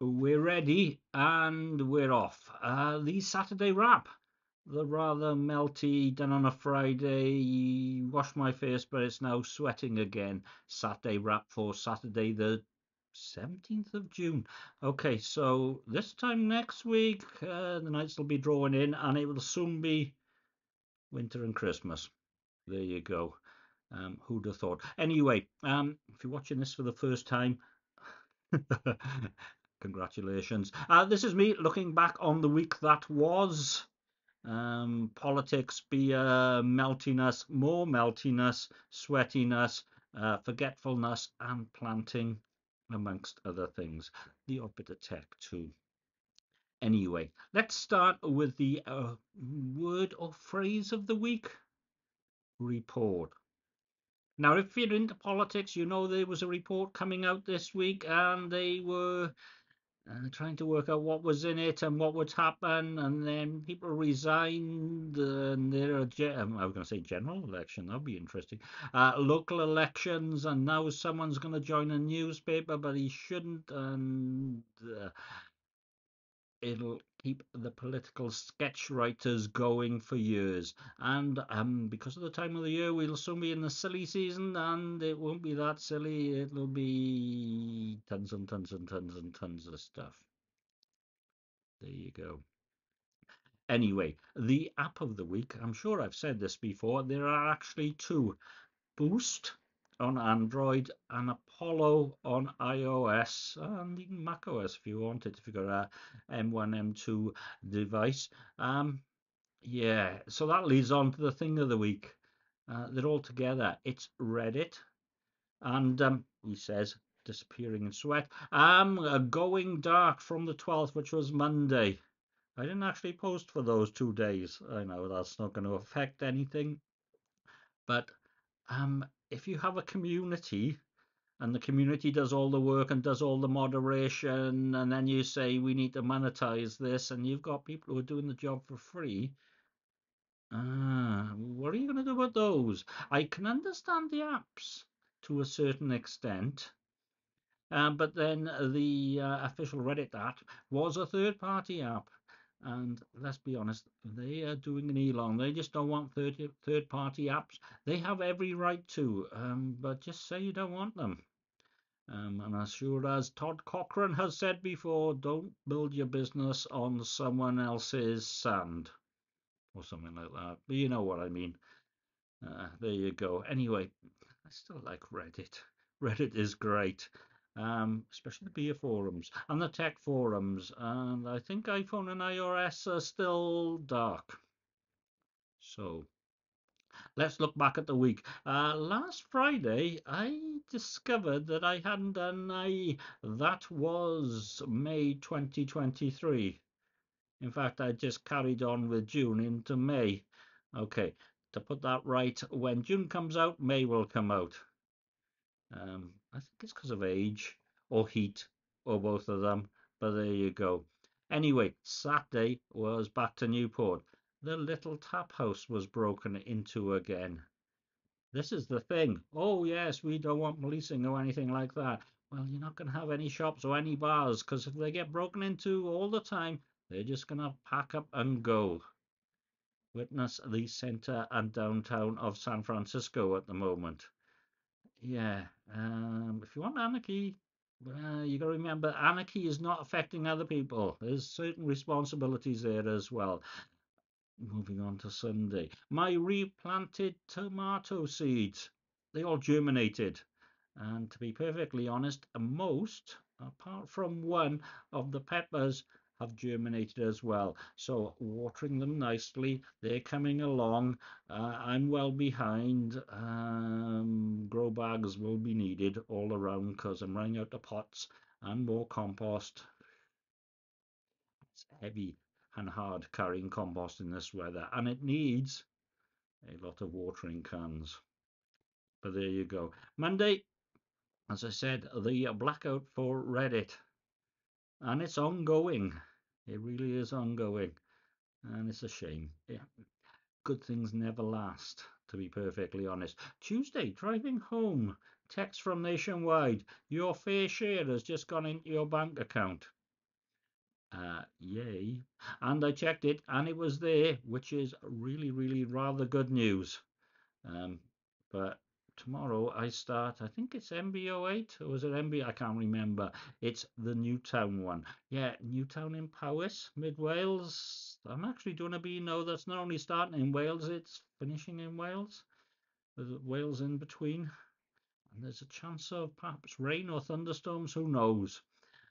We're ready and we're off. The Saturday wrap, the rather melty, done on a Friday, wash my face but it's now sweating again. Saturday wrap for Saturday the 17th of June. Okay, so this time next week, the nights will be drawing in and it will soon be winter and Christmas. There you go. Who'd have thought? Anyway, if you're watching this for the first time, congratulations. This is me looking back on the week that was. Politics, beer, meltiness, more meltiness, sweatiness, forgetfulness and planting, amongst other things. The odd bit of tech too. Anyway, let's start with the word or phrase of the week. Report. Now, if you're into politics, you know there was a report coming out this week and they were trying to work out what was in it and what would happen, and then people resigned, and there are I was going to say general election, that'd be interesting, local elections, and now someone's going to join a newspaper but he shouldn't, and it'll keep the political sketch writers going for years. And because of the time of the year, we'll soon be in the silly season, and it won't be that silly, it'll be tons and tons and tons and tons of stuff. There you go. Anyway, the app of the week, I'm sure I've said this before, there are actually two: Boost on Android and Apollo on iOS, and even macOS if you want it, if you've got a M1, M2 device. Yeah, so that leads on to the thing of the week. They're all together. It's Reddit, and he says, disappearing in sweat, going dark from the 12th, which was Monday. I didn't actually post for those 2 days. I know that's not going to affect anything, but if you have a community and the community does all the work and does all the moderation, and then you say we need to monetize this, and you've got people who are doing the job for free, what are you going to do about those? I can understand the apps to a certain extent, but then the official Reddit app was a third-party app. And let's be honest, they are doing an Elon. They just don't want third-party apps. They have every right to, but just say you don't want them. And as sure as Todd Cochran has said before, don't build your business on someone else's sand or something like that. But you know what I mean. There you go. Anyway, I still like Reddit. Reddit is great. Especially the beer forums and the tech forums, and I think iPhone and iOS are still dark. So let's look back at the week. Last Friday I discovered that I hadn't done that was May 2023. In fact, I just carried on with June into May. Okay, to put that right, when June comes out, May will come out. I think it's because of age or heat or both of them, but there you go. Anyway, Saturday was back to Newport. The little tap house was broken into again. This is the thing. Oh yes, we don't want policing or anything like that. Well, you're not going to have any shops or any bars, because if they get broken into all the time, they're just going to pack up and go. Witness the centre and downtown of San Francisco at the moment. Yeah, if you want anarchy, you got to remember anarchy is not affecting other people. There's certain responsibilities there as well. Moving on to Sunday, my replanted tomato seeds, they all germinated, and to be perfectly honest, most apart from one of the peppers have germinated as well. So watering them nicely, they're coming along. I'm well behind. Grow bags will be needed all around because I'm running out of pots and more compost. It's heavy and hard carrying compost in this weather, and it needs a lot of watering cans. But there you go. Monday, as I said, the blackout for Reddit, and it's ongoing. It really is ongoing, and it's a shame. Yeah, good things never last, to be perfectly honest. Tuesday, driving home, text from Nationwide, your Fare Share has just gone into your bank account. Yay. And I checked it and it was there, which is really, really rather good news. But tomorrow I start, I think it's MB08 or was it MB? I can't remember. It's the Newtown one. Yeah, Newtown in Powys, mid Wales. I'm actually doing a B-no that's not only starting in Wales, it's finishing in Wales. There's Wales in between. And there's a chance of perhaps rain or thunderstorms, who knows?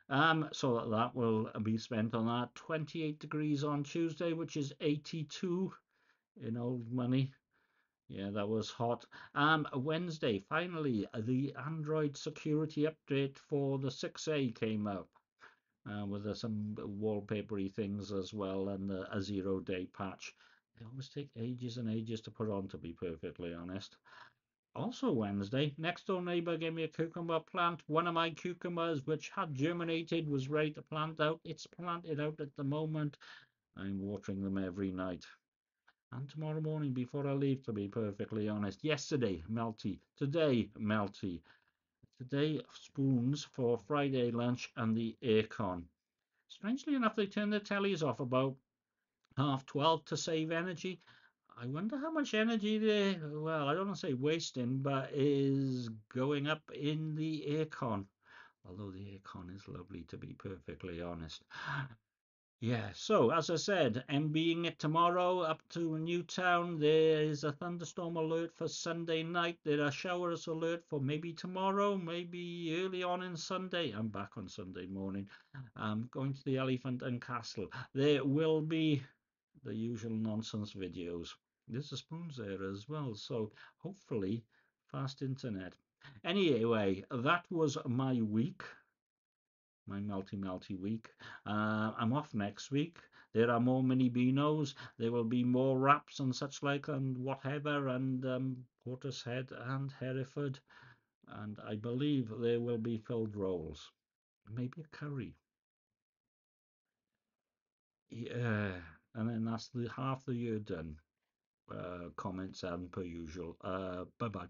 So that will be spent on that. 28 degrees on Tuesday, which is 82 in old money. Yeah, that was hot. Wednesday, finally, the Android security update for the 6A came up with some wallpapery things as well and a zero-day patch. They always take ages and ages to put on, to be perfectly honest. Also Wednesday, next door neighbor gave me a cucumber plant. One of my cucumbers, which had germinated, was ready to plant out. It's planted out at the moment. I'm watering them every night. And tomorrow morning before I leave, to be perfectly honest. Yesterday, melty. Today, melty. Today, spoons for Friday lunch and the aircon. Strangely enough, they turned their tellies off about 12:30 to save energy. I wonder how much energy they, well, I don't want to say wasting, but is going up in the aircon. Although the aircon is lovely, to be perfectly honest. Yeah, so as I said, MBing it tomorrow up to Newtown. There is a thunderstorm alert for Sunday night. There are showers alert for maybe tomorrow, maybe early on in Sunday. I'm back on Sunday morning. I'm going to the Elephant and Castle. There will be the usual nonsense videos. There's a spoons there as well, so hopefully fast internet. Anyway, that was my week, my melty week. I'm off next week. There are more mini beanos. There will be more wraps and such like and whatever, and Portishead and Hereford, and I believe there will be filled rolls, maybe a curry. Yeah, and then that's the half the year done. Comments and per usual. Bye bye.